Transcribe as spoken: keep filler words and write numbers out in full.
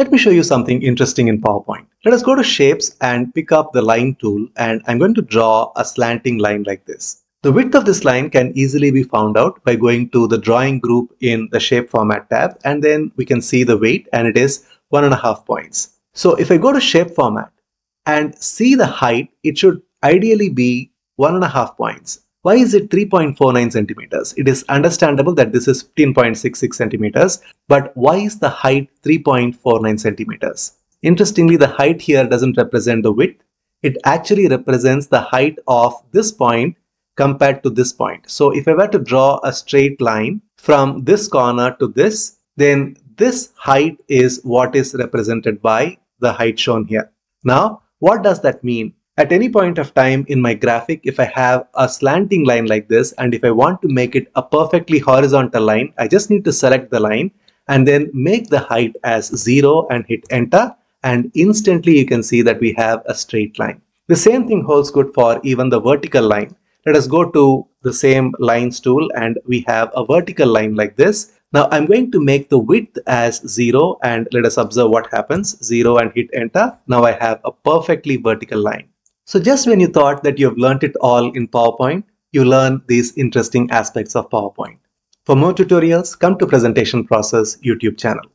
Let me show you something interesting in PowerPoint. Let us go to Shapes and pick up the Line tool, and I'm going to draw a slanting line like this. The width of this line can easily be found out by going to the drawing group in the Shape Format tab, and then we can see the weight, and it is one and a half points. So if I go to Shape Format and see the height, it should ideally be one and a half points. Why is it three point four nine centimeters? It is understandable that this is fifteen point six six centimeters, but why is the height three point four nine centimeters? Interestingly, the height here doesn't represent the width. It actually represents the height of this point compared to this point. So if I were to draw a straight line from this corner to this, then this height is what is represented by the height shown here. Now, what does that mean? At any point of time in my graphic, if I have a slanting line like this, and if I want to make it a perfectly horizontal line, I just need to select the line and then make the height as zero and hit enter, and instantly you can see that we have a straight line. The same thing holds good for even the vertical line. Let us go to the same Lines tool, and we have a vertical line like this. Now I'm going to make the width as zero, and let us observe what happens. Zero and hit enter. Now I have a perfectly vertical line. So just when you thought that you have learnt it all in PowerPoint, you learn these interesting aspects of PowerPoint. For more tutorials, come to Presentation Process YouTube channel.